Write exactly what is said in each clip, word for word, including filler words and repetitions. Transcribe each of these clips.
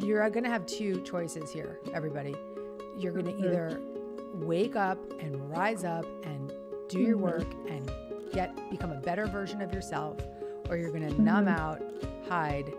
You're going to have two choices here, everybody. You're going to either wake up and rise up and do your work and get become a better version of yourself, or you're going to numb out, hide,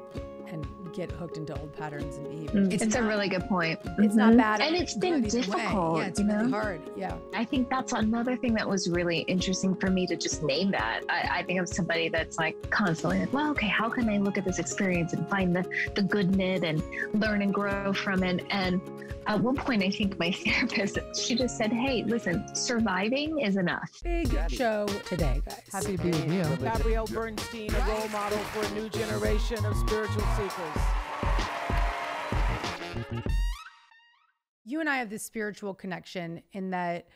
and get hooked into old patterns and behaviors. It's, it's not, a really good point. It's not bad. And it's been difficult. Yeah, it's really hard. Yeah. I think that's another thing that was really interesting for me to just name that. I, I think I'm somebody that's like constantly like, well, okay, how can I look at this experience and find the, the good in it and learn and grow from it? And at one point, I think my therapist, she just said, hey, listen, surviving is enough. Big show today, guys. Happy to be with you. Gabby Bernstein, a role model for a new generation of spiritual seekers. You and I have this spiritual connection in that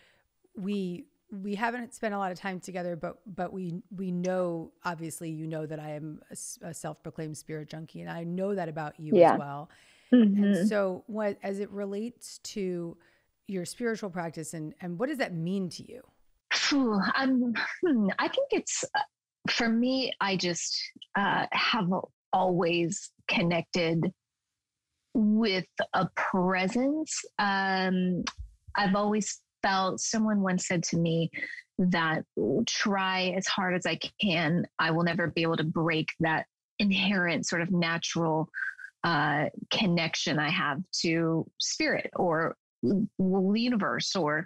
we we haven't spent a lot of time together, but but we we know, obviously, you know that I am a, a self-proclaimed spirit junkie, and I know that about you yeah. as well. Mm-hmm. And so what, as it relates to your spiritual practice, and, and what does that mean to you? Um, I think it's, for me, I just uh, have always connected with a presence. Um, I've always felt, someone once said to me that try as hard as I can, I will never be able to break that inherent sort of natural uh, connection I have to spirit or the universe or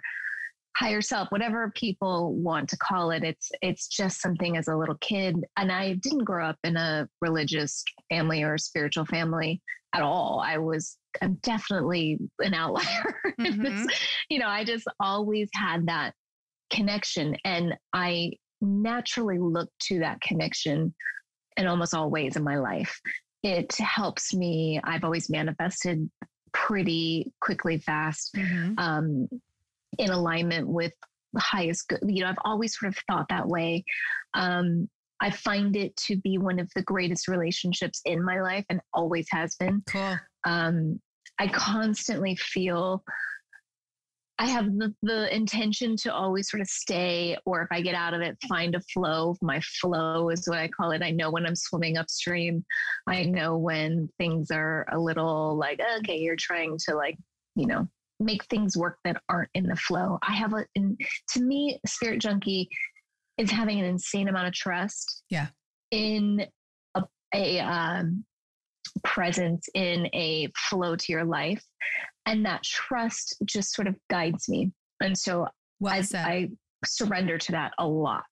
higher self, whatever people want to call it. It's, it's just something as a little kid. And I didn't grow up in a religious family or a spiritual family at all. I was, I'm definitely an outlier. Mm-hmm. this, you know, I just always had that connection, and I naturally look to that connection in almost all ways in my life. It helps me. I've always manifested pretty quickly, fast, mm-hmm. um, in alignment with the highest good. You know, I've always sort of thought that way. Um, I find it to be one of the greatest relationships in my life, and always has been. Cool. Um, I constantly feel I have the, the intention to always sort of stay, or if I get out of it, find a flow. My flow is what I call it. I know when I'm swimming upstream. I know when things are a little like, okay, you're trying to like, you know, make things work that aren't in the flow. I have a, and to me, spirit junkie is having an insane amount of trust yeah. in a, a um, presence, in a flow to your life. And that trust just sort of guides me. And so well I, I surrender to that a lot.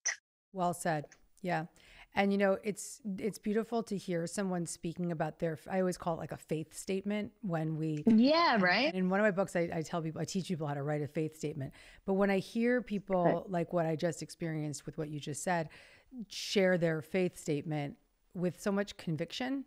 Well said. Yeah. And, you know, it's, it's beautiful to hear someone speaking about their, I always call it like a faith statement when we, yeah, right. And in one of my books, I, I tell people, I teach people how to write a faith statement. But when I hear people right. like what I just experienced with what you just said, share their faith statement with so much conviction.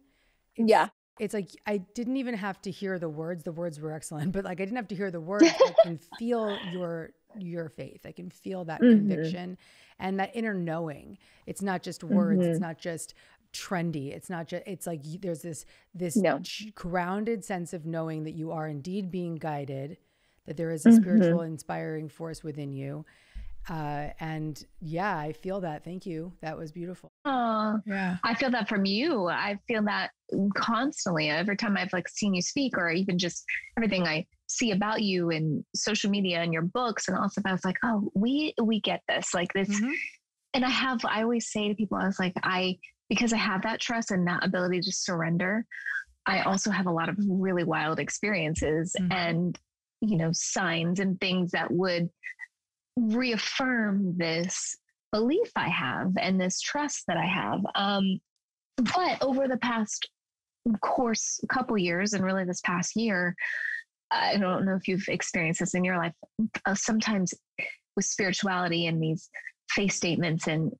It's, yeah. It's like, I didn't even have to hear the words. The words were excellent, but like, I didn't have to hear the words. I can feel your, your faith. I can feel that mm-hmm. conviction and that inner knowing. It's not just words. Mm-hmm. It's not just trendy. It's not just, it's like, you, there's this, this no. grounded sense of knowing that you are indeed being guided, that there is a mm-hmm. spiritual inspiring force within you. Uh, and yeah, I feel that. Thank you. That was beautiful. Oh, yeah. I feel that from you. I feel that constantly. Every time I've like seen you speak, or even just everything I see about you in social media and your books and all stuff, I was like, oh, we, we get this, like this. Mm-hmm. And I have, I always say to people, I was like, I, because I have that trust and that ability to surrender, I also have a lot of really wild experiences mm-hmm. and, you know, signs and things that would reaffirm this belief I have and this trust that I have. Um, but over the past course, couple years, and really this past year, I don't know if you've experienced this in your life, uh, sometimes with spirituality and these faith statements, and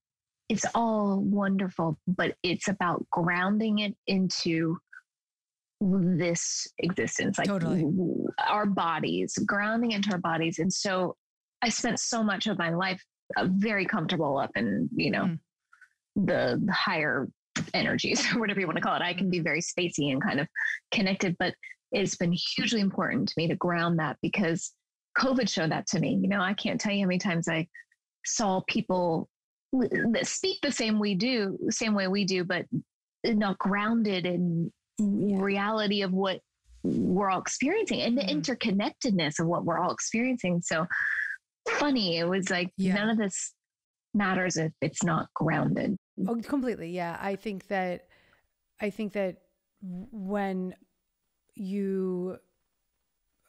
it's all wonderful, but it's about grounding it into this existence, like totally. our bodies, grounding into our bodies. And so I spent so much of my life uh, very comfortable up in, you know, mm. the, the higher energies or whatever you want to call it. I can be very spacey and kind of connected, but it's been hugely important to me to ground that, because COVID showed that to me. You know, I can't tell you how many times I saw people speak the same we do, same way we do, but not grounded in reality of what we're all experiencing and the interconnectedness of what we're all experiencing. So funny. It was like, yeah. none of this matters if it's not grounded. Oh, completely. Yeah. I think that, I think that when you,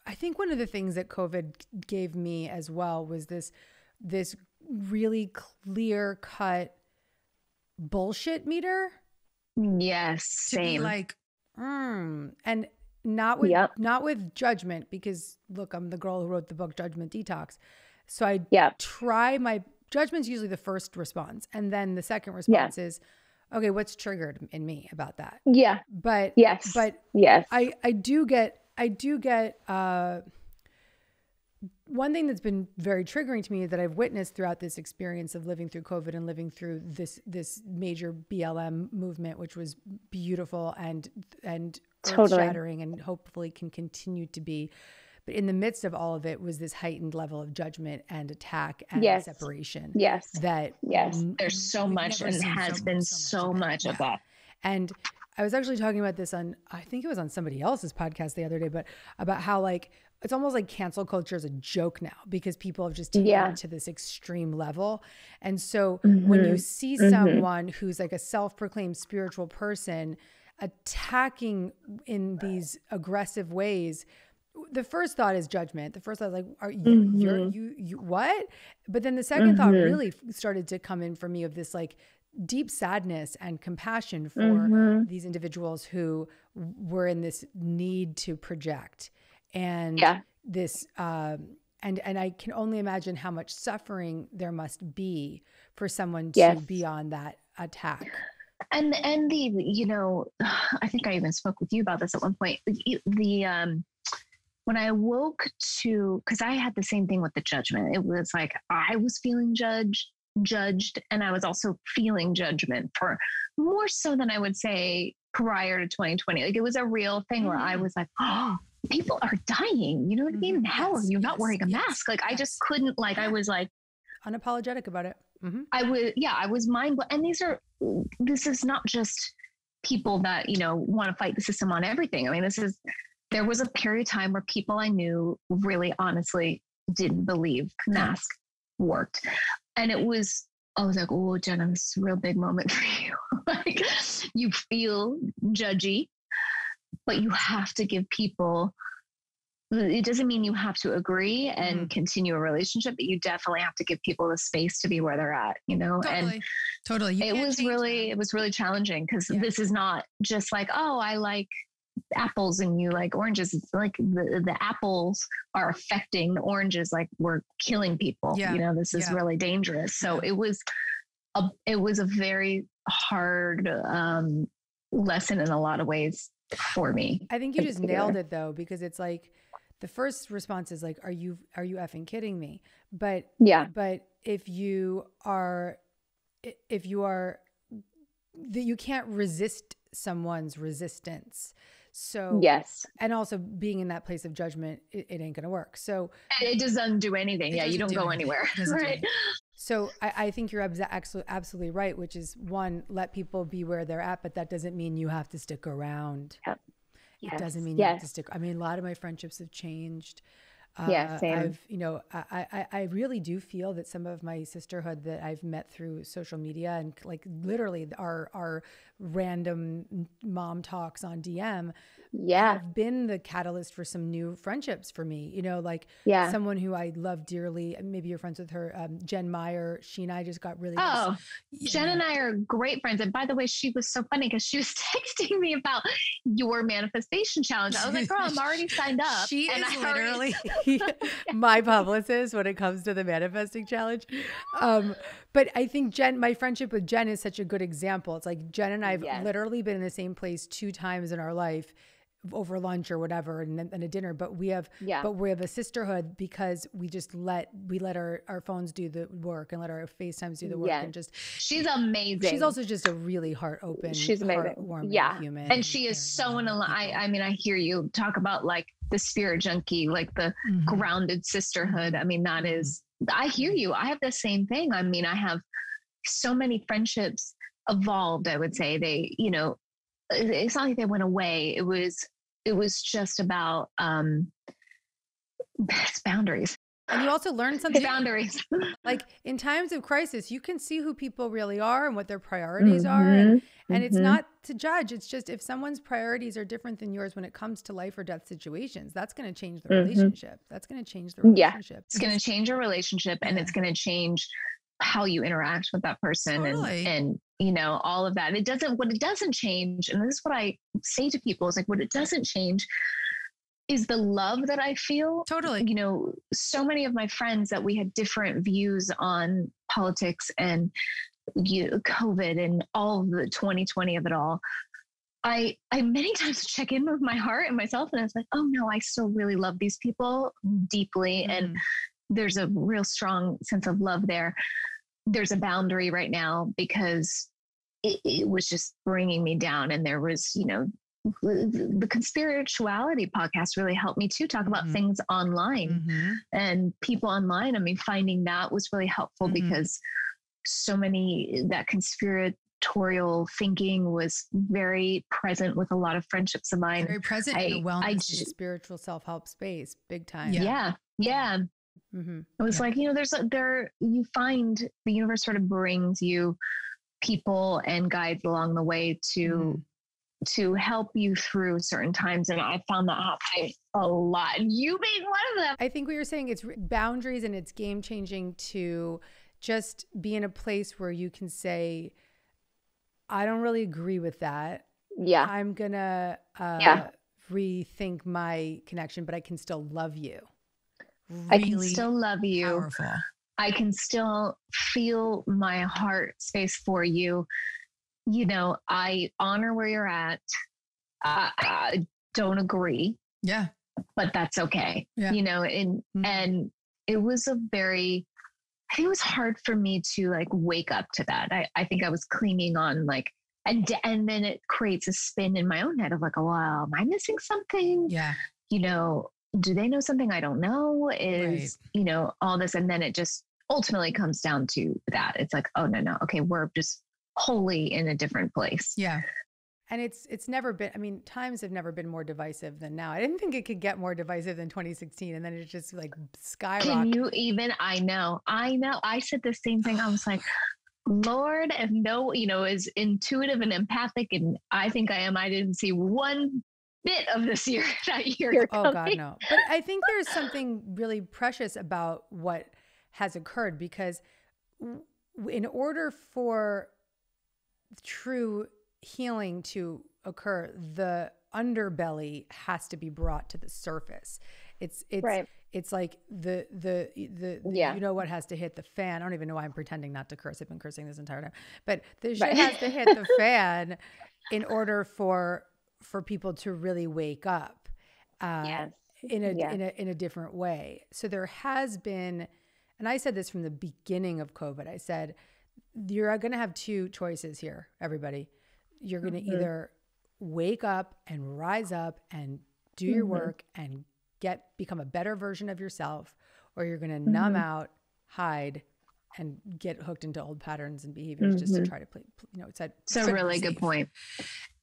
I think one of the things that COVID gave me as well was this, this really clear cut bullshit meter. Yes. Same. Like, mm, and not with, yep. not with judgment, because look, I'm the girl who wrote the book, Judgment Detox. So I yep. try my judgment's usually the first response. And then the second response yeah. is, okay, what's triggered in me about that? Yeah. But yes, but yes, I, I do get, I do get, uh, one thing that's been very triggering to me that I've witnessed throughout this experience of living through COVID and living through this, this major B L M movement, which was beautiful and, and totally. earth-shattering and hopefully can continue to be. But in the midst of all of it was this heightened level of judgment and attack and yes. separation. Yes. That yes. There's so much and has so been so much, so much of that. Yeah. And I was actually talking about this on, I think it was on somebody else's podcast the other day, but about how like, it's almost like cancel culture is a joke now because people have just taken yeah. it to this extreme level. And so mm-hmm. when you see mm-hmm. someone who's like a self-proclaimed spiritual person attacking in these aggressive ways, the first thought is judgment. The first thought is like, are you, mm-hmm. you're, you, you, what? But then the second mm-hmm. thought really started to come in for me of this like deep sadness and compassion for mm-hmm. these individuals who were in this need to project. And yeah. this, um, and, and I can only imagine how much suffering there must be for someone to yes. be on that attack. And, and the, you know, I think I even spoke with you about this at one point. The, um, when I woke to, cause I had the same thing with the judgment. It was like, I was feeling judged, judged. And I was also feeling judgment for more so than I would say prior to twenty twenty. Like it was a real thing mm-hmm. where I was like, oh, people are dying. You know what I mean? Mm-hmm. How yes, are you not yes, wearing a yes, mask? Like yes. I just couldn't, like, I was like. Unapologetic about it. Mm-hmm. I was, yeah, I was mind blown. And these are, this is not just people that, you know, want to fight the system on everything. I mean, this is, there was a period of time where people I knew really honestly didn't believe mask worked. And it was, I was like, oh, Jenna, this is a real big moment for you. Like you feel judgy. But you have to give people, it doesn't mean you have to agree and mm-hmm. continue a relationship, but you definitely have to give people the space to be where they're at, you know? Totally. And totally. You it was really, that. it was really challenging because yeah. this is not just like, oh, I like apples and you like oranges. It's like the, the apples are affecting the oranges. Like we're killing people, yeah. you know, this is yeah. really dangerous. So yeah. it was, a, it was a very hard um, lesson in a lot of ways. For me, I think you just nailed it though, because it's like the first response is like, are you, are you effing kidding me? But yeah, but if you are, if you are, that you can't resist someone's resistance. So yes. And also being in that place of judgment, it, it ain't going to work. So it doesn't do anything. Yeah. You don't do go anything. Anywhere. Right. Do so I, I think you're absolutely right, which is one, let people be where they're at, but that doesn't mean you have to stick around. Yep. Yes. It doesn't mean yes. you have to stick. I mean, a lot of my friendships have changed. Uh, yeah, same. I've, you know, I, I, I really do feel that some of my sisterhood that I've met through social media and like literally our, our random mom talks on D M yeah. have been the catalyst for some new friendships for me, you know, like yeah. someone who I love dearly, maybe you're friends with her, um, Jen Meyer, she and I just got really, oh, nice. Jen yeah. and I are great friends. And by the way, she was so funny because she was texting me about your manifestation challenge. I was like, girl, I'm already signed up. She and is I literally... Already my publicist when it comes to the manifesting challenge. Um, but I think Jen, my friendship with Jen is such a good example. It's like Jen and I've yes. literally been in the same place two times in our life over lunch or whatever and then a dinner, but we have, yeah. but we have a sisterhood because we just let, we let our, our phones do the work and let our FaceTimes do the work yes. and just, she's amazing. She's also just a really heart open, she's amazing. Warm yeah. human. And she is so in alignment. I, I mean, I hear you talk about like the spirit junkie, like the mm-hmm. grounded sisterhood. I mean, that is, I hear you. I have the same thing. I mean, I have so many friendships evolved. I would say they, you know, it's not like they went away. It was it was just about um, boundaries. And you also learn something. Boundaries. Like in times of crisis, you can see who people really are and what their priorities mm-hmm. are. And, and mm-hmm. it's not to judge. It's just if someone's priorities are different than yours when it comes to life or death situations, that's going to change the mm-hmm. relationship. That's going to change the relationship. Yeah. It's going to change your relationship and yeah. it's going to change how you interact with that person. Totally. and, and, you know, all of that. It doesn't, what it doesn't change. And this is what I say to people is like, what it doesn't change is the love that I feel. Totally. You know, so many of my friends that we had different views on politics and you know, COVID and all of the twenty twenty of it all. I, I many times check in with my heart and myself and I was like, oh no, I still really love these people deeply. Mm. And there's a real strong sense of love there. There's a boundary right now because it, it was just bringing me down. And there was, you know, the Conspirituality podcast really helped me to talk about mm-hmm. things online mm-hmm. and people online. I mean, finding that was really helpful mm-hmm. because so many that conspiratorial thinking was very present with a lot of friendships of mine. Very present I, in the wellness I, I, and spiritual self-help space, big time. Yeah. Yeah. yeah. Mm-hmm. It was yeah. like, you know, there's a, there, you find the universe sort of brings you people and guides along the way to, mm-hmm. to help you through certain times. And I found that happening a lot. You being one of them. I think we were saying it's boundaries and it's game changing to just be in a place where you can say, I don't really agree with that. Yeah. I'm going to uh, yeah. rethink my connection, but I can still love you. Really I can still love you. Powerful. I can still feel my heart space for you. You know, I honor where you're at. I, I don't agree. Yeah. But that's okay. Yeah. You know, and, mm-hmm. and it was a very, I think it was hard for me to like wake up to that. I, I think I was clinging on like, and, and then it creates a spin in my own head of like, oh, wow, am I missing something? Yeah. You know, do they know something I don't know is, right. you know, all this. And then it just ultimately comes down to that. It's like, oh no, no. Okay. We're just wholly in a different place. Yeah. And it's, it's never been, I mean, times have never been more divisive than now. I didn't think it could get more divisive than twenty sixteen. And then it just like skyrocketed. Can you even, I know, I know. I said the same thing. I was like, Lord, if no, you know, is intuitive and empathic. And I think I am. I didn't see one bit of this year that year. Oh God, no. But I think there's something really precious about what has occurred because in order for true healing to occur, the underbelly has to be brought to the surface. It's, it's, right. it's like the, the, the, yeah. you know what has to hit the fan. I don't even know why I'm pretending not to curse. I've been cursing this entire time, but the shit right. has to hit the fan in order for for people to really wake up uh, yes. in a, yes. in a, in a different way. So there has been, and I said this from the beginning of COVID, I said, you're going to have two choices here, everybody. You're going to mm-hmm. either wake up and rise up and do your mm-hmm. work and get, become a better version of yourself, or you're going to mm-hmm. numb out, hide, and get hooked into old patterns and behaviors mm-hmm. just to try to play, you know, it's a, it's a really good point.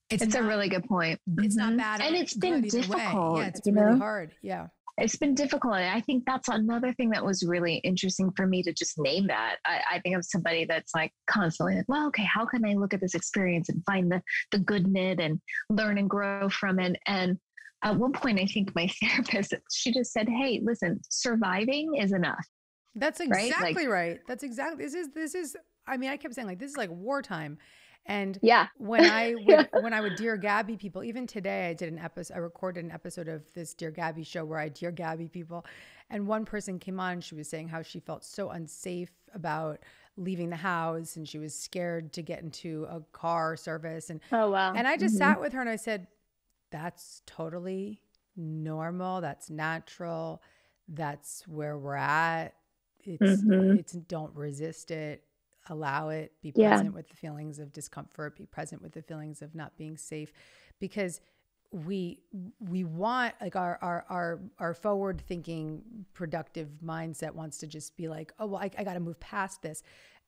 It's, it's not, a really good point. It's mm-hmm. not bad. And it's been difficult. Yeah, it's been really hard. Yeah. It's been difficult. And I think that's another thing that was really interesting for me to just name that. I, I think I'm somebody that's like constantly like, well, okay, how can I look at this experience and find the, the good in it and learn and grow from it? And at one point, I think my therapist, she just said, hey, listen, surviving is enough. That's exactly right. Like, right. That's exactly, this is, this is, I mean, I kept saying like, this is like wartime. And yeah. when I would, yeah. when I would Dear Gabby people, even today I did an episode, I recorded an episode of this Dear Gabby show where I Dear Gabby people, and one person came on, she was saying how she felt so unsafe about leaving the house and she was scared to get into a car service. And, oh, wow. and I just mm-hmm. sat with her and I said, that's totally normal. That's natural. That's where we're at. It's, mm-hmm. it's don't resist it. Allow it, be present yeah. with the feelings of discomfort, be present with the feelings of not being safe, because we, we want like our, our, our, our forward thinking productive mindset wants to just be like, oh, well, I, I got to move past this.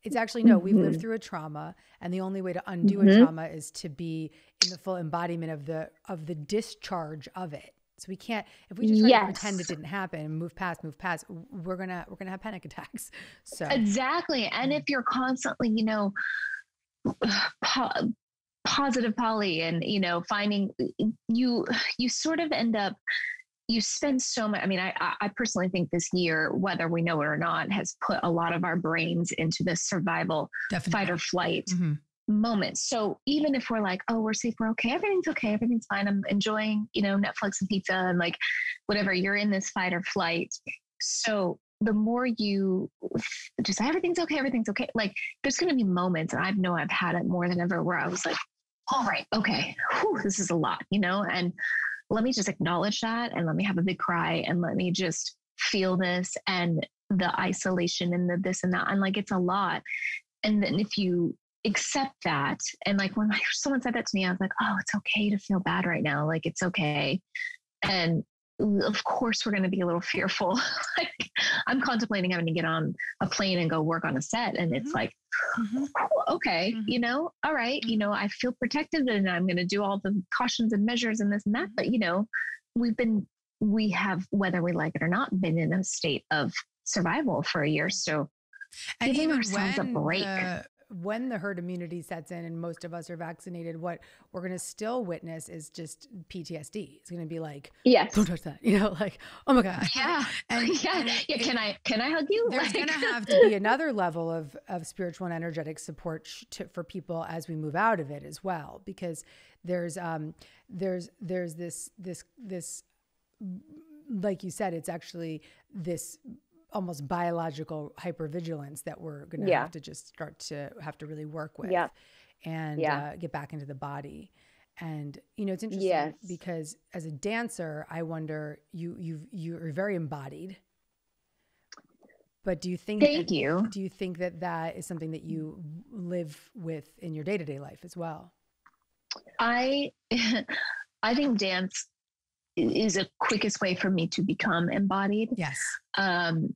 It's actually, no, we've lived through a trauma, and the only way to undo mm-hmm. a trauma is to be in the full embodiment of the, of the discharge of it. So we can't, if we just try yes. to pretend it didn't happen and move past, move past, we're going to, we're going to have panic attacks. So exactly. And if you're constantly, you know, po positive poly and, you know, finding you, you sort of end up, you spend so much, I mean, I, I personally think this year, whether we know it or not, has put a lot of our brains into this survival Definitely. fight or flight mm-hmm. moment. So even if we're like, oh, we're safe, we're okay, everything's okay, everything's fine, I'm enjoying, you know, Netflix and pizza and like whatever, you're in this fight or flight. So the more you just, everything's okay, everything's okay. Like there's going to be moments, and I know I've had it more than ever, where I was like, all right, okay, whew, this is a lot, you know, and let me just acknowledge that, and let me have a big cry, and let me just feel this and the isolation and the this and that. And like, it's a lot. And then if you accept that, and like when someone said that to me, I was like, oh, it's okay to feel bad right now. Like, it's okay. And of course we're going to be a little fearful. Like I'm contemplating having to get on a plane and go work on a set. And it's mm-hmm. like, mm-hmm. oh, okay, mm-hmm. you know, all right, mm-hmm. you know, I feel protected and I'm going to do all the cautions and measures and this and that, but you know, we've been, we have, whether we like it or not, been in a state of survival for a year. So and giving ourselves a break. The when the herd immunity sets in and most of us are vaccinated, what we're going to still witness is just P T S D. It's going to be like, yes, don't touch that. You know, like, oh my God. Yeah. And, yeah. And yeah. It, can I, can I hug you? There's like... going to have to be another level of, of spiritual and energetic support to, for people as we move out of it as well, because there's, um, there's, there's this, this, this, like you said, it's actually this almost biological hypervigilance that we're going to yeah. have to just start to have to really work with yeah. and yeah. Uh, get back into the body. And, you know, it's interesting yes. because as a dancer, I wonder, you, you've, you're very embodied, but do you think, Thank that, you. do you think that that is something that you live with in your day-to-day life as well? I, I think dance is the quickest way for me to become embodied. Yes. Um,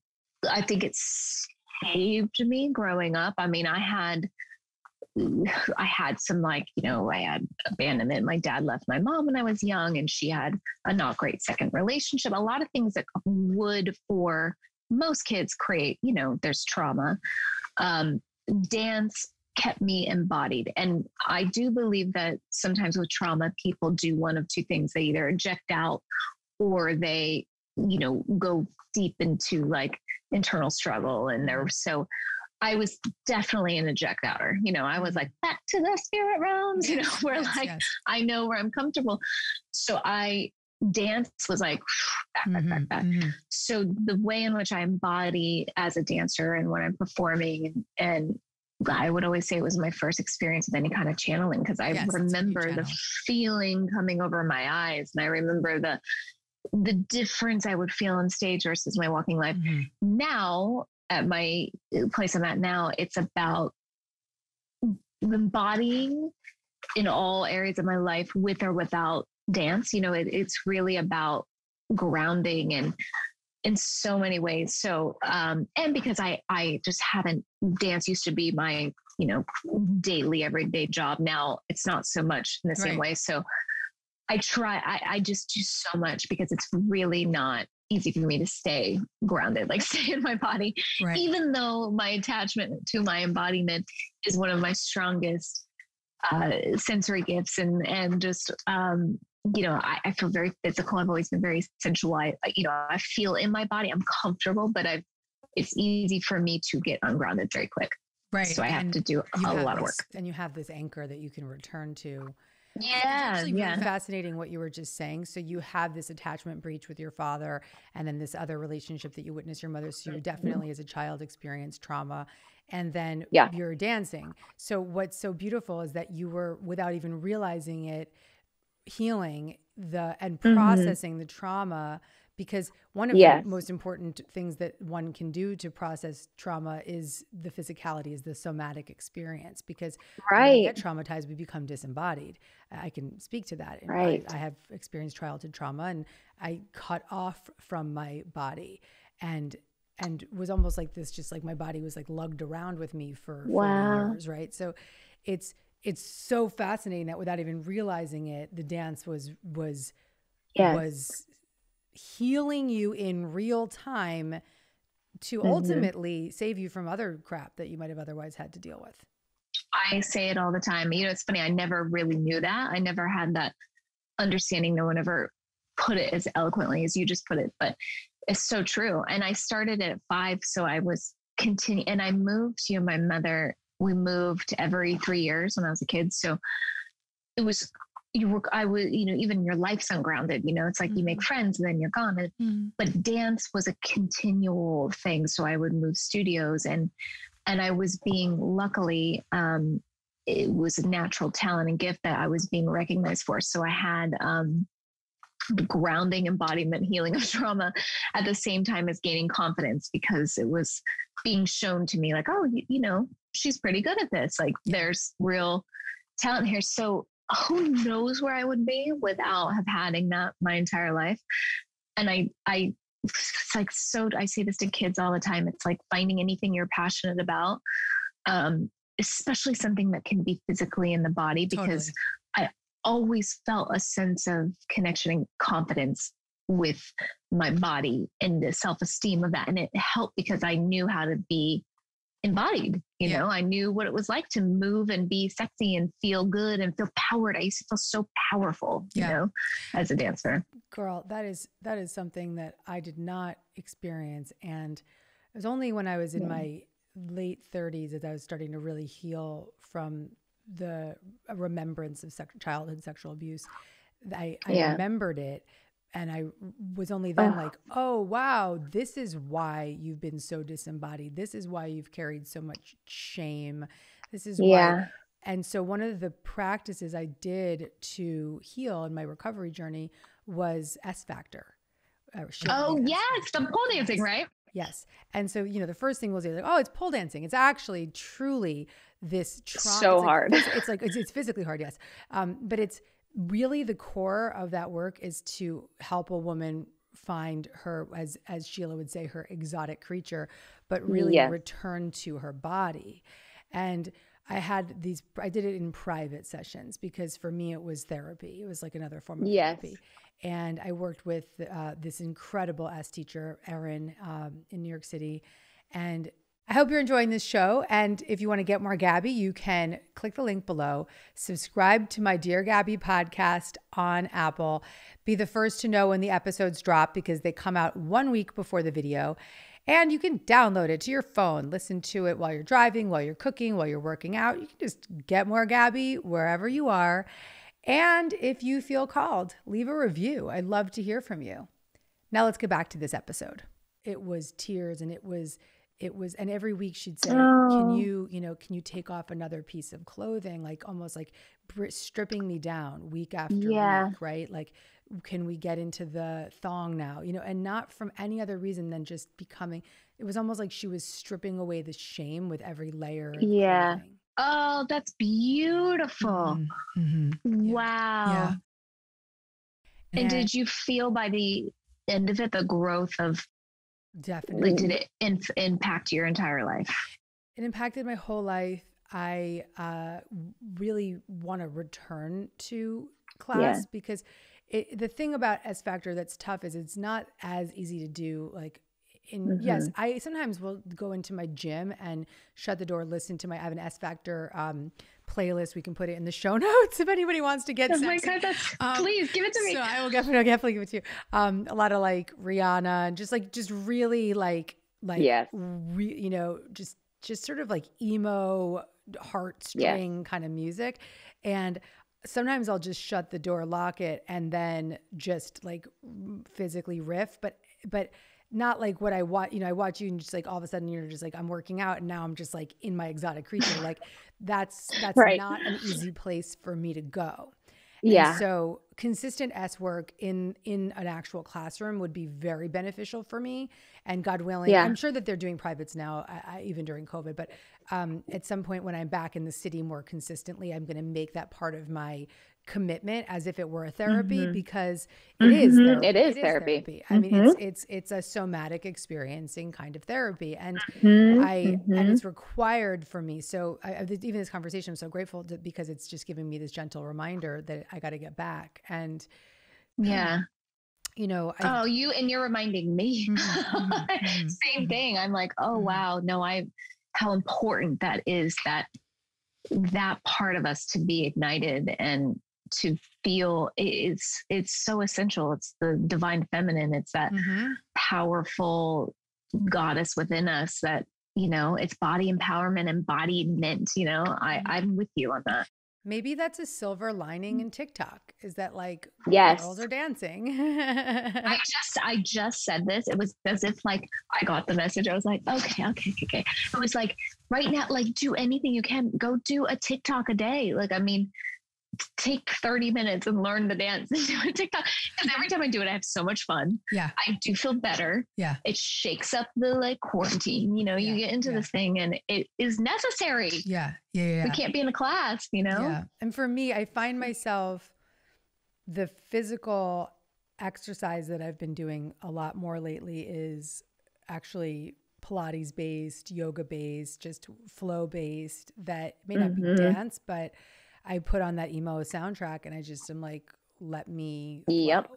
I think it saved me growing up. I mean, I had, I had some like, you know, I had abandonment. My dad left my mom when I was young, and she had a not great second relationship. A lot of things that would for most kids create, you know, there's trauma. Um, dance kept me embodied. And I do believe that sometimes with trauma, people do one of two things. They either eject out or they, you know, go deep into like internal struggle. And there, so I was definitely an eject outer, you know, I was like back to the spirit realms, you know, where yes, like, yes. I know where I'm comfortable. So I dance was like, back, back, back, back. Mm-hmm. So the way in which I embody as a dancer and when I'm performing, and, and I would always say it was my first experience with any kind of channeling, because I yes, remember the feeling coming over my eyes. And I remember the the difference I would feel on stage versus my walking life. Mm-hmm. Now, at my place I'm at now, it's about embodying in all areas of my life with or without dance. You know, it, it's really about grounding and in so many ways. So, um, and because I, I just haven't, dance used to be my, you know, daily everyday job. Now it's not so much in the same right. way. So I try, I, I just do so much because it's really not easy for me to stay grounded, like stay in my body, right. even though my attachment to my embodiment is one of my strongest, uh, sensory gifts and, and just, um, you know, I, I feel very physical. I've always been very sensual. I, you know, I feel in my body, I'm comfortable, but I've, it's easy for me to get ungrounded very quick. Right. So I have and to do a lot this, of work. And you have this anchor that you can return to. Yeah. It's actually yeah. really fascinating what you were just saying. So you have this attachment breach with your father, and then this other relationship that you witnessed your mother. So you definitely as a child experienced trauma, and then yeah. you're dancing. So what's so beautiful is that you were, without even realizing it, healing the and processing mm-hmm. the trauma, because one of yes. the most important things that one can do to process trauma is the physicality, is the somatic experience, because right. when we get traumatized, we become disembodied. I can speak to that. And right. I, I have experienced childhood trauma, and I cut off from my body, and and was almost like this, just like my body was like lugged around with me for, wow. for years, right? So it's it's so fascinating that without even realizing it, the dance was was yes. was healing you in real time to mm-hmm. ultimately save you from other crap that you might have otherwise had to deal with. I say it all the time. You know, it's funny. I never really knew that. I never had that understanding. No one ever put it as eloquently as you just put it, but it's so true. And I started at five. So I was continue and I moved, you know, my mother, we moved every three years when I was a kid. So it was, you were, I was, you know, even your life's ungrounded, you know, it's like mm-hmm. you make friends and then you're gone. And, mm-hmm. but dance was a continual thing. So I would move studios and, and I was being, luckily, um, it was a natural talent and gift that I was being recognized for. So I had, um, the grounding, embodiment, healing of trauma at the same time as gaining confidence, because it was being shown to me like, oh, you, you know, she's pretty good at this. Like there's real talent here. So who knows where I would be without have having that my entire life. And I, I, it's like, so I say this to kids all the time. It's like finding anything you're passionate about, um, especially something that can be physically in the body, because totally. I always felt a sense of connection and confidence with my body and the self-esteem of that. And it helped because I knew how to be embodied. You yeah. know, I knew what it was like to move and be sexy and feel good and feel powered. I used to feel so powerful, yeah. you know, as a dancer. Girl, that is, that is something that I did not experience. And it was only when I was in yeah. my late thirties that I was starting to really heal from the remembrance of sex, childhood sexual abuse. I, I yeah. remembered it. And I was only then oh. like, oh, wow, this is why you've been so disembodied. This is why you've carried so much shame. This is yeah. why. And so one of the practices I did to heal in my recovery journey was S Factor. Uh, oh, yes. The pole dancing, yes. right? Yes. And so, you know, the first thing we'll say, like, oh, it's pole dancing. It's actually truly this trauma. So it's like, hard. It's, it's like, it's, it's physically hard. Yes. Um, but it's really the core of that work is to help a woman find her, as, as Sheila would say, her exotic creature, but really yes. return to her body. And I had these, I did it in private sessions because for me, it was therapy. It was like another form of yes. therapy. And I worked with uh, this incredible S teacher, Aaron, um, in New York City. And I hope you're enjoying this show. And if you want to get more Gabby, you can click the link below, subscribe to my Dear Gabby podcast on Apple, be the first to know when the episodes drop because they come out one week before the video. And you can download it to your phone, listen to it while you're driving, while you're cooking, while you're working out. You can just get more Gabby wherever you are. And if you feel called, leave a review. I'd love to hear from you. Now let's get back to this episode. It was tears and it was, it was, and every week she'd say, oh. can you, you know, can you take off another piece of clothing? Like almost like stripping me down week after yeah. week, right? Like, can we get into the thong now? You know, and not from any other reason than just becoming, it was almost like she was stripping away the shame with every layer. Yeah. Clothing. Oh, that's beautiful. Mm-hmm. Wow. Yeah. And, and did you feel by the end of it, the growth of, definitely. Did it in, impact your entire life? It impacted my whole life. I uh, really want to return to class yeah. because it, the thing about S Factor that's tough is it's not as easy to do like in, mm-hmm. yes, I sometimes will go into my gym and shut the door, listen to my, I have an S Factor um, playlist. We can put it in the show notes if anybody wants to get oh my God, that's, um, please give it to me. So I will definitely, definitely give it to you. Um, a lot of like Rihanna and just like, just really like, like, yes. re, you know, just, just sort of like emo heartstring yes. kind of music. And sometimes I'll just shut the door, lock it, and then just like physically riff, but, but not like what I watch, you know, I watch you and just like all of a sudden you're just like, I'm working out and now I'm just like in my exotic creature. Like that's, that's right. not an easy place for me to go. Yeah. And so consistent S work in, in an actual classroom would be very beneficial for me. And God willing, yeah. I'm sure that they're doing privates now, I, I, even during COVID, but um, at some point when I'm back in the city more consistently, I'm going to make that part of my commitment as if it were a therapy, mm-hmm. because it mm-hmm. is therapy. It is it therapy. Is therapy. Mm-hmm. I mean, it's it's it's a somatic experiencing kind of therapy, and mm-hmm. I mm-hmm. and it's required for me. So I, even this conversation, I'm so grateful to, because it's just giving me this gentle reminder that I got to get back. And yeah. Um, you know, I, oh, you and you're reminding me. Mm-hmm. Same thing. I'm like, oh wow, no, I. How important that is, that that part of us to be ignited and to feel. It's it's so essential. It's the divine feminine. It's that mm-hmm. powerful goddess within us. That, you know, it's body empowerment, embodiment. You know, I I'm with you on that. Maybe that's a silver lining in TikTok, is that like, yes, girls are dancing. I just, I just said this. It was as if like, I got the message. I was like, okay, okay, okay. It was like right now, like do anything you can, go do a TikTok a day. Like, I mean, take thirty minutes and learn the dance and do a TikTok. Because every time I do it, I have so much fun. Yeah. I do feel better. Yeah. It shakes up the like quarantine, you know, yeah. you get into yeah. this thing and it is necessary. Yeah. Yeah, yeah. We can't be in a class, you know? Yeah. And for me, I find myself the physical exercise that I've been doing a lot more lately is actually Pilates based, yoga based, just flow based, that may not mm-hmm. be dance, but I put on that emo soundtrack and I just am like, let me. Yep. Flow.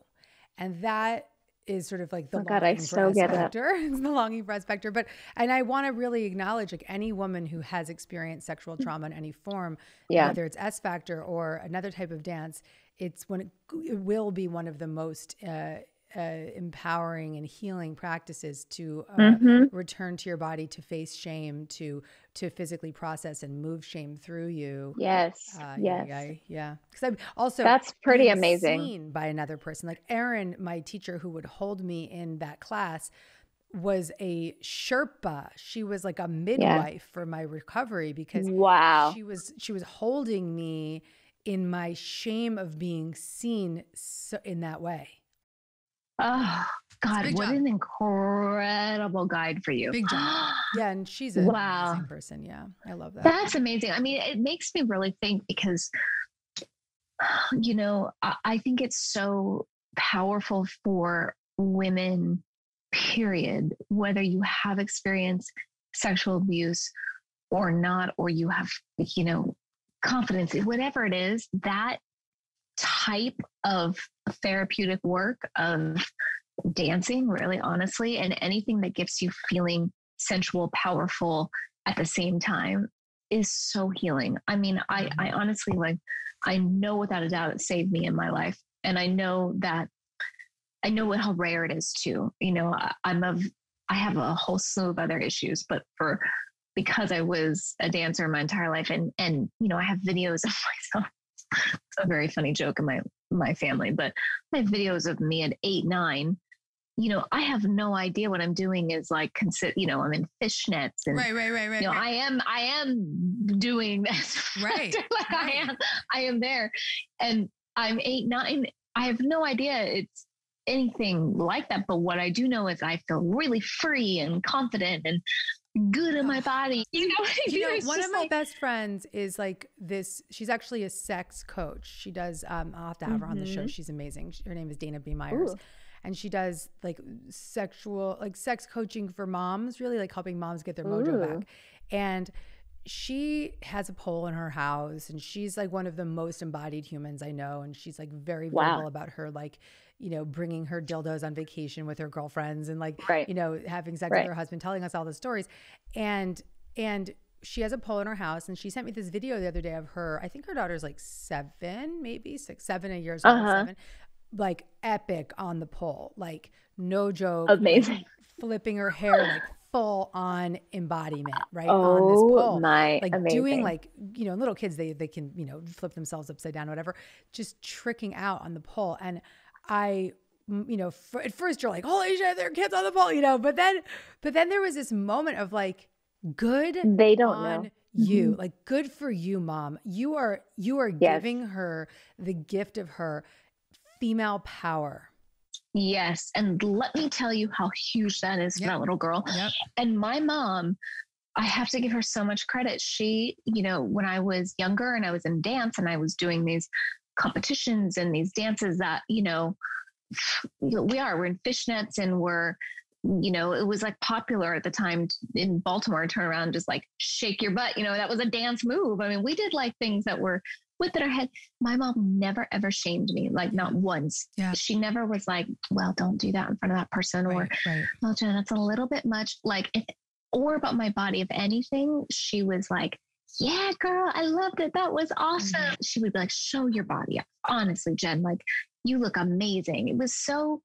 And that is sort of like the oh God, I so get it. It's the longing for S Factor. But, and I want to really acknowledge like any woman who has experienced sexual trauma in any form, yeah. whether it's S Factor or another type of dance, it's when it, it will be one of the most uh, uh, empowering and healing practices to uh, mm-hmm. return to your body, to face shame, to to physically process and move shame through you. Yes. Uh, yes. Yeah. Yeah. Cause I'm also, that's pretty amazing, seen by another person. Like Aaron, my teacher who would hold me in that class, was a Sherpa. She was like a midwife yeah. for my recovery, because wow. she was, she was holding me in my shame of being seen so, in that way. Oh God, what job. An incredible guide for you. Big job. Yeah. And she's a wow. amazing person. Yeah. I love that. That's amazing. I mean, it makes me really think, because, you know, I, I think it's so powerful for women, period, whether you have experienced sexual abuse or not, or you have, you know, confidence, whatever it is, that type of therapeutic work of dancing, really, honestly, and anything that gets you feeling sensual, powerful at the same time is so healing. I mean, I, I honestly, like, I know without a doubt it saved me in my life. And I know that, I know how rare it is too. You know, I, I'm of, I have a whole slew of other issues, but for, because I was a dancer my entire life, and, and, you know, I have videos of myself. It's a very funny joke in my, my family, but my videos of me at eight, nine, you know, I have no idea what I'm doing is like, consider, you know, I'm in fishnets and right, right, right, right, you know, right. I am, I am doing this, right? Like right. I am, I am there, and I'm eight, nine. I have no idea it's anything like that. But what I do know is I feel really free and confident and good in my body. You know, you know one of my like... best friends is like this, she's actually a sex coach. She does, um, I'll have to have mm-hmm. her on the show. She's amazing. Her name is Dana B Myers. Ooh. And she does like sexual, like sex coaching for moms, really like helping moms get their mojo Ooh. back. And she has a pole in her house, and she's like one of the most embodied humans I know. And she's like very wow. verbal about her, like, you know, bringing her dildos on vacation with her girlfriends and like, right. you know, having sex right. with her husband, telling us all the stories. And, and she has a pole in her house, and she sent me this video the other day of her, I think her daughter's like seven, maybe six, seven a year, uh-huh. seven, like epic on the pole, like no joke, amazing, flipping her hair, like full on embodiment, right? Oh, on this pole. My, like amazing. Doing like, you know, little kids, they, they can, you know, flip themselves upside down, whatever, just tricking out on the pole. And I, you know, for, at first you're like, holy shit, there are kids on the pole, you know, but then, but then there was this moment of like, good they don't on know. You, mm-hmm. like good for you, mom. You are, you are yes. giving her the gift of her female power. Yes. And let me tell you how huge that is yep. for that little girl. Yep. And my mom, I have to give her so much credit. She, you know, when I was younger and I was in dance and I was doing these competitions and these dances that, you know, we are, we're in fishnets and we're, you know, it was like popular at the time in Baltimore, turn around and just like shake your butt. You know, that was a dance move. I mean, we did like things that were within our head. My mom never, ever shamed me, like not once. Yeah. She never was like, well, don't do that in front of that person. Right, or, right. well, Jen, that's a little bit much. Like, if, or about my body, if anything, she was like, yeah, girl, I loved it. That was awesome. Mm-hmm. She would be like, show your body up. Honestly, Jen, like you look amazing. It was so,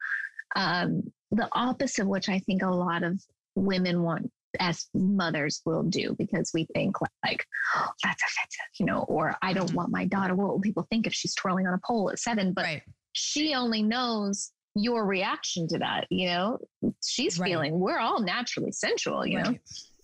um, the opposite of which I think a lot of women want as mothers will do, because we think like, like oh, that's offensive, you know, or I don't want my daughter. What will people think if she's twirling on a pole at seven? But right. she only knows your reaction to that. You know, she's right. feeling, we're all naturally sensual, you right. know?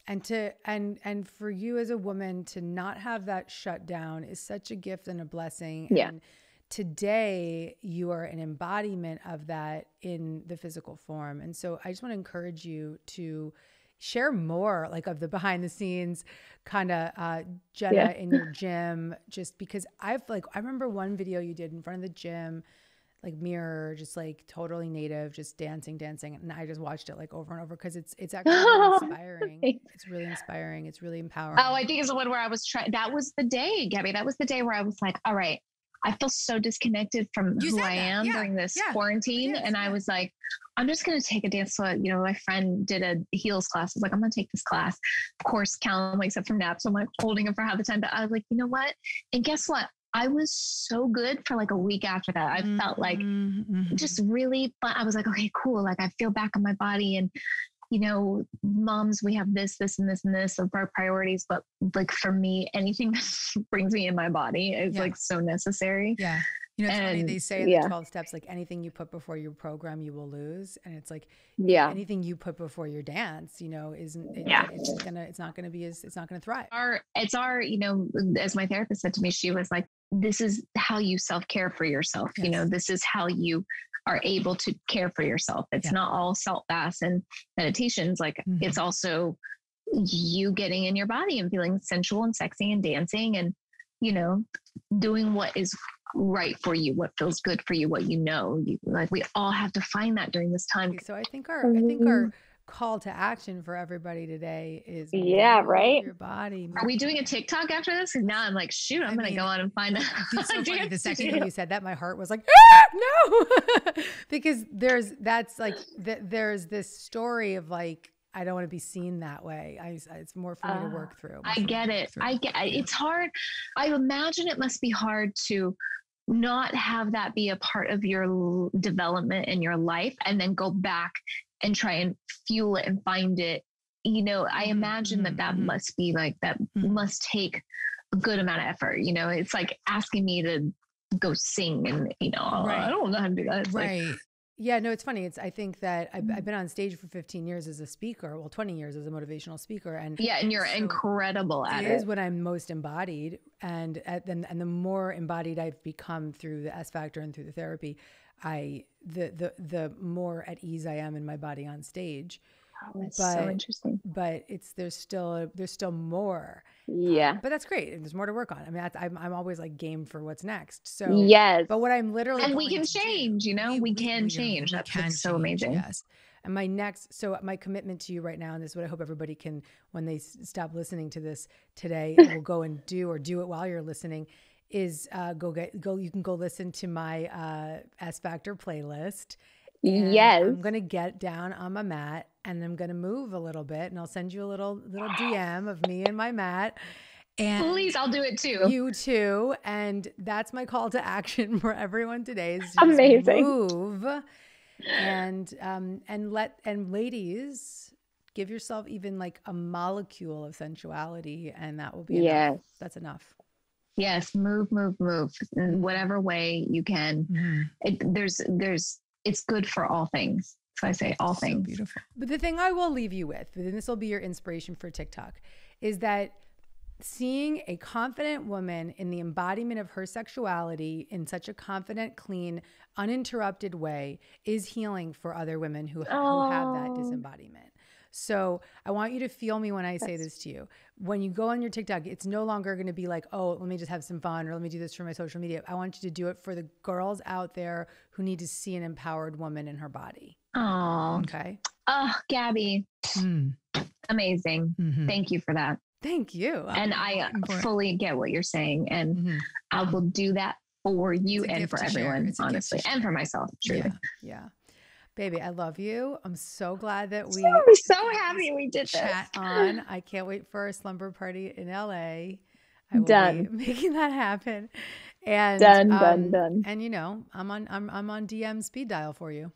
And to, and, and for you as a woman to not have that shut down is such a gift and a blessing. Yeah. And today you are an embodiment of that in the physical form. And so I just want to encourage you to share more like of the behind the scenes kind of, uh, Jenna yeah. in your gym, just because I've like, I remember one video you did in front of the gym, like mirror, just like totally native, just dancing, dancing. And I just watched it like over and over. Cause it's, it's actually really inspiring. It's really inspiring. It's really empowering. Oh, I think it's the one where I was trying, that was the day, Gabby, that was the day where I was like, all right, I feel so disconnected from you who I am yeah. during this yeah. quarantine. Is, and yeah. I was like, I'm just going to take a dance. So, you know, my friend did a heels class. I was like, I'm going to take this class. Of course, Callum wakes up from naps. So I'm like holding him for half the time, but I was like, you know what? And guess what? I was so good for like a week after that. I mm-hmm. felt like mm-hmm. just really fun. I was like, okay, cool. Like I feel back in my body and, you know, moms, we have this, this, and this, and this of our priorities. But like for me, anything that brings me in my body is yeah. like so necessary. Yeah. You know, it's and, funny, they say in yeah. the twelve steps, like anything you put before your program, you will lose. And it's like, yeah, anything you put before your dance, you know, isn't, it, yeah. it's gonna, it's not going to be as, it's not going to thrive. Our, it's our, you know, as my therapist said to me, she was like, this is how you self-care for yourself. Yes. You know, this is how you are able to care for yourself. It's yeah. not all salt baths and meditations. Like mm-hmm. it's also you getting in your body and feeling sensual and sexy and dancing and, you know, doing what is right for you, what feels good for you, what, you know, you, like we all have to find that during this time. So I think our, I think our call to action for everybody today is yeah, right. your body. Are we doing a TikTok after this? Cause now I'm like, shoot, I'm I gonna mean, go out and find out. It's so funny. The second that you said that, my heart was like, ah, no, because there's that's like th- there's this story of like, I don't want to be seen that way. I, it's more for me uh, to work through. I get it. Through. I get it's hard. I imagine it must be hard to not have that be a part of your l- development in your life and then go back and try and fuel it and find it. You know, I imagine mm-hmm. that that must be like, that mm-hmm. must take a good amount of effort. You know, it's like asking me to go sing and, you know, right. I don't know how to do that. It's right. Like, yeah, no, it's funny. It's, I think that I've, I've been on stage for fifteen years as a speaker, well, twenty years as a motivational speaker. And yeah, and you're so incredible at it. It is when I'm most embodied. And at, and, and the more embodied I've become through the S Factor and through the therapy, I, the, the, the more at ease I am in my body on stage. Oh, that's but, so interesting. But it's, there's still, there's still more. Yeah. Um, but that's great. And there's more to work on. I mean, that's, I'm, I'm always like game for what's next. So, yes. But what I'm literally, and we can change, do, you know, we, we can we, change. We that's can so change, amazing. Yes. And my next, so my commitment to you right now, and this is what I hope everybody can, when they s- stop listening to this today, will go and do, or do it while you're listening, is uh, go get, go, you can go listen to my uh, S Factor playlist. Yes. I'm going to get down on my mat and I'm going to move a little bit, and I'll send you a little, little D M of me and my mat. And please, I'll do it too. You too. And that's my call to action for everyone today is just amazing. Move and, um, and let, and ladies, give yourself even like a molecule of sensuality, and that will be enough. Yes. That's enough. Yes. Move, move, move in whatever way you can. Mm-hmm. It, there's, there's, it's good for all things. So I say all things. So beautiful. But the thing I will leave you with, and this will be your inspiration for TikTok, is that seeing a confident woman in the embodiment of her sexuality in such a confident, clean, uninterrupted way is healing for other women who, who have that disembodiment. So I want you to feel me when I say this to you. When you go on your TikTok, it's no longer going to be like, oh, let me just have some fun, or let me do this for my social media. I want you to do it for the girls out there who need to see an empowered woman in her body. Oh, okay. Oh, Gabby. Mm. Amazing. Mm-hmm. Thank you for that. Thank you. And I fully get what you're saying, and mm-hmm. I will do that for you and for everyone, honestly, and for myself, truly. Yeah. Yeah. Baby, I love you. I'm so glad that we I'm so happy we did chat this. on. I can't wait for a slumber party in L A. I will done. be making that happen. And done, um, done, done. And you know, I'm on I'm I'm on D M speed dial for you.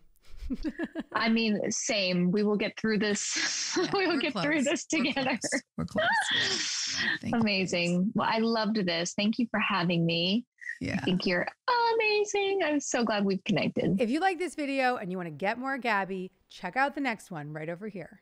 I mean, same. We will get through this. Yeah, we will get close. through this together. We're close. We're close. Yeah. Yeah, amazing. You. Well, I loved this. Thank you for having me. Yeah. I think you're amazing. I'm so glad we've connected. If you like this video and you want to get more Gabby, check out the next one right over here.